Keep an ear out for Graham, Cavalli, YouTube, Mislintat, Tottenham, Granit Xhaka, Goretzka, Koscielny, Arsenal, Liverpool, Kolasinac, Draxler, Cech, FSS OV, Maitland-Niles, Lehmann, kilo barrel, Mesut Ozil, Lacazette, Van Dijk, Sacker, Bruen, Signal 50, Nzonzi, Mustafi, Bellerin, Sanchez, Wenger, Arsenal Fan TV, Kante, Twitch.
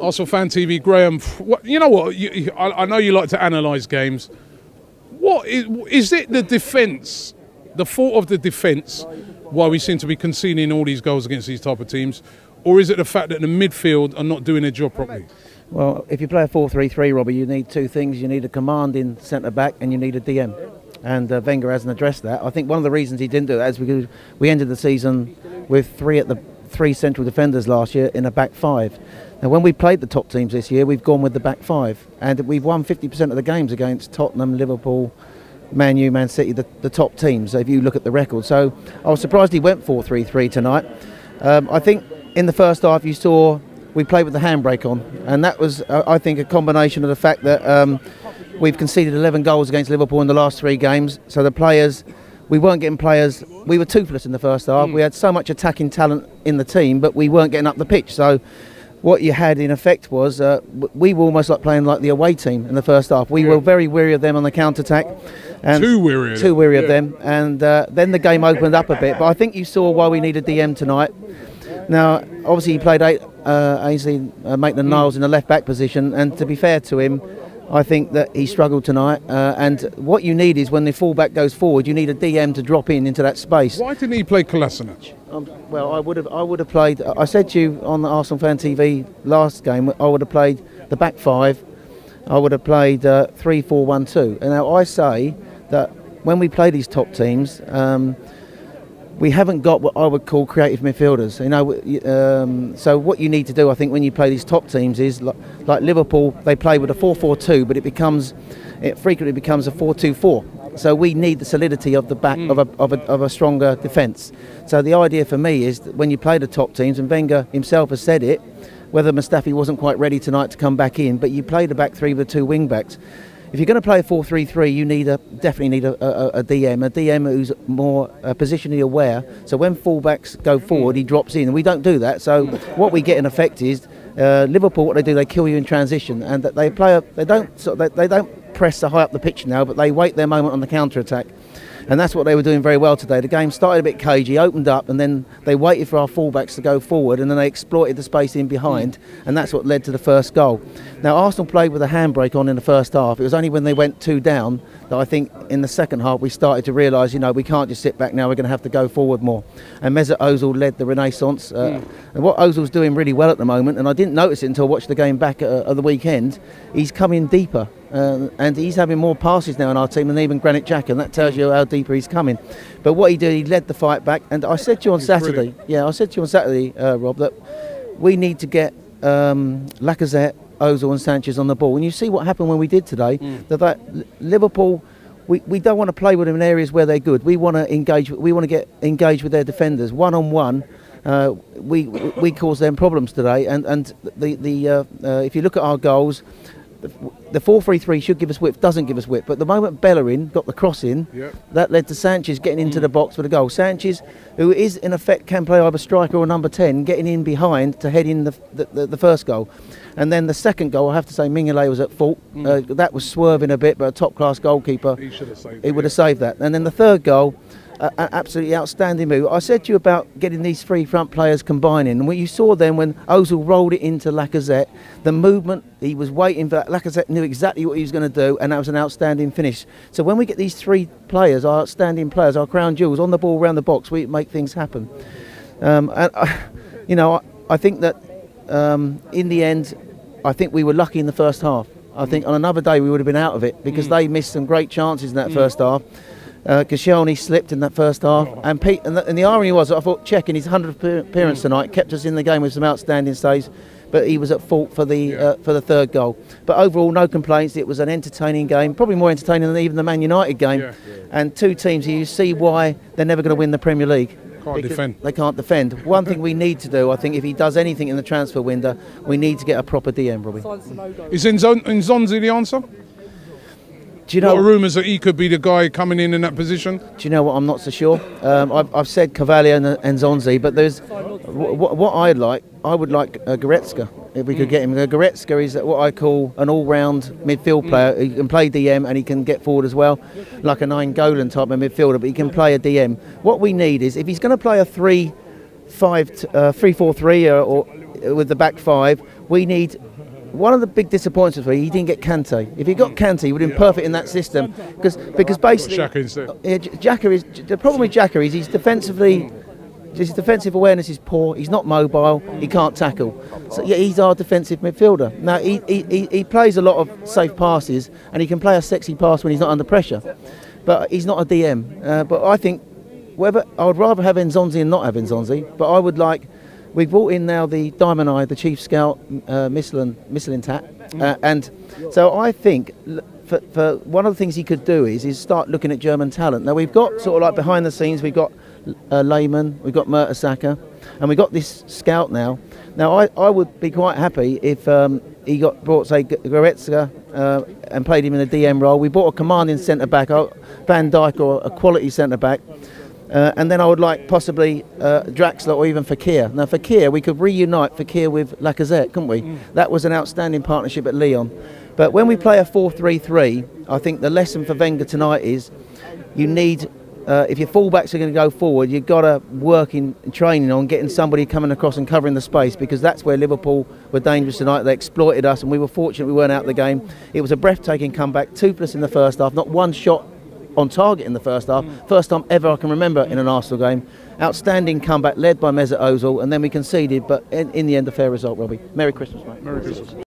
Arsenal Fan TV, Graham, you know what? I know you like to analyse games. What is it? The defence, the fault of the defence, why we seem to be conceding all these goals against these type of teams, or is it the fact that the midfield are not doing their job properly? Well, if you play a 4-3-3, Robbie, you need two things. You need a commanding centre-back and you need a DM. And Wenger hasn't addressed that. I think one of the reasons he didn't do that is because we ended the season with three central defenders last year in a back five. Now, when we played the top teams this year, we've gone with the back five. And we've won 50% of the games against Tottenham, Liverpool, Man U, Man City, the top teams, if you look at the record. So I was surprised he went 4-3-3 tonight. I think in the first half you saw we played with the handbrake on, and that was, I think, a combination of the fact that we've conceded 11 goals against Liverpool in the last three games. So the players, we weren't getting players, we were toothless in the first half. We had so much attacking talent in the team, but we weren't getting up the pitch. So what you had in effect was we were almost like playing like the away team in the first half. We were very weary of them on the counter-attack. Too weary of them. And then the game opened up a bit. But I think you saw why we needed DM tonight. Now, obviously, he played Maitland-Niles in the left-back position, and to be fair to him, I think that he struggled tonight. And what you need is when the fullback goes forward, you need a DM to drop in into that space. Why didn't he play Kolasinac? Well, I would have played. I said to you on the Arsenal Fan TV last game, I would have played the back five. I would have played 3-4-1-2. And now I say that when we play these top teams, we haven't got what I would call creative midfielders, you know. So what you need to do, I think, when you play these top teams is, like Liverpool, they play with a 4-4-2, but it frequently becomes a 4-2-4. So we need the solidity of the back of a stronger defence. So the idea for me is that when you play the top teams, and Wenger himself has said it, whether Mustafi wasn't quite ready tonight to come back in, but you play the back three with the two wing backs. If you're going to play a 4-3-3, you need definitely need a DM, who's more positionally aware. So when fullbacks go forward, he drops in. We don't do that. So what we get in effect is Liverpool. What they do, they kill you in transition, and that they play. They don't press high up the pitch now, but they wait their moment on the counter attack, and that's what they were doing very well today. The game started a bit cagey, opened up, and then they waited for our fullbacks to go forward, and then they exploited the space in behind, and that's what led to the first goal. Now, Arsenal played with a handbrake on in the first half. It was only when they went 2 down that I think in the second half we started to realise, you know, we can't just sit back now, we're going to have to go forward more. And Mesut Ozil led the renaissance. And what Ozil's doing really well at the moment, and I didn't notice it until I watched the game back at the weekend, he's coming deeper. And he's having more passes now in our team than even Granit Xhaka, and that tells you how deeper he's coming. But what he did, he led the fight back. And I said to you on Saturday, Rob, that we need to get Lacazette, Ozil and Sanchez on the ball. And you see what happened when we did today. That Liverpool, we don't want to play with them in areas where they're good. We want to engage. We want to get engaged with their defenders one-on-one. We caused them problems today. And if you look at our goals, the 4-3-3 should give us width, doesn't give us width. But the moment Bellerin got the cross in, that led to Sanchez getting into the box for the goal. Sanchez, who is in effect can play either striker or number 10, getting in behind to head in the first goal. And then the second goal, I have to say Mignolet was at fault. That was swerving a bit, but a top-class goalkeeper, he would have saved that. And then the third goal, absolutely outstanding move. I said to you about getting these three front players combining, and what you saw then when Ozil rolled it into Lacazette, the movement, he was waiting for Lacazette, knew exactly what he was going to do, and that was an outstanding finish. So when we get these three players, our outstanding players, our crown jewels on the ball around the box, we make things happen. I think that in the end, I think we were lucky in the first half. I think on another day we would have been out of it, because they missed some great chances in that first half. Koscielny slipped in that first half, and Pete, and the irony was, I thought Cech in his 100th appearance tonight kept us in the game with some outstanding saves, but he was at fault for the third goal. But overall, no complaints. It was an entertaining game, probably more entertaining than even the Man United game. And two teams, you see why they're never going to win the Premier League. They can't defend. One thing we need to do, I think, if he does anything in the transfer window, we need to get a proper DM, Robbie. Is Nzonzi the answer? Do you know, there are rumours that he could be the guy coming in that position. Do you know what? I'm not so sure. I've said Cavalli and Nzonzi, but there's what I'd like. I would like Goretzka if we could get him. Goretzka is what I call an all-round midfield player. He can play DM and he can get forward as well, like a nine-golan type of midfielder. But he can play a DM. What we need is if he's going to play a 3-5-3, 3-4-3, or with the back five, we need one of the big disappointments was he didn't get Kante. If he got Kante, he would have been perfect in that system. Because basically... Xhaka instead. The problem with Xhaka is he's defensively... His defensive awareness is poor. He's not mobile. He can't tackle. So yeah, he's our defensive midfielder. Now he plays a lot of safe passes, and he can play a sexy pass when he's not under pressure. But he's not a DM. But I think whether I would rather have Nzonzi and not have Nzonzi. But I would like. We've brought in now the Diamond Eye, the chief scout, Mislintat, and so I think. For one of the things he could do is start looking at German talent. Now we've got sort of like behind the scenes, we've got Lehmann, we've got Sacker, and we've got this scout now. Now I would be quite happy if he got brought, say, Goretzka and played him in a DM role. We bought a commanding centre-back, Van Dijk, or a quality centre-back. And then I would like possibly Draxler or even Fakir. Now Fakir, we could reunite Fakir with Lacazette, couldn't we? That was an outstanding partnership at Lyon. But when we play a 4-3-3, I think the lesson for Wenger tonight is you need, if your fullbacks are going to go forward, you've got to work in training on getting somebody coming across and covering the space, because that's where Liverpool were dangerous tonight. They exploited us, and we were fortunate we weren't out of the game. It was a breathtaking comeback, 2+ in the first half, not one shot on target in the first half, first time ever I can remember in an Arsenal game. Outstanding comeback led by Mesut Ozil, and then we conceded, but in the end a fair result, Robbie. Merry Christmas, mate. Merry Christmas.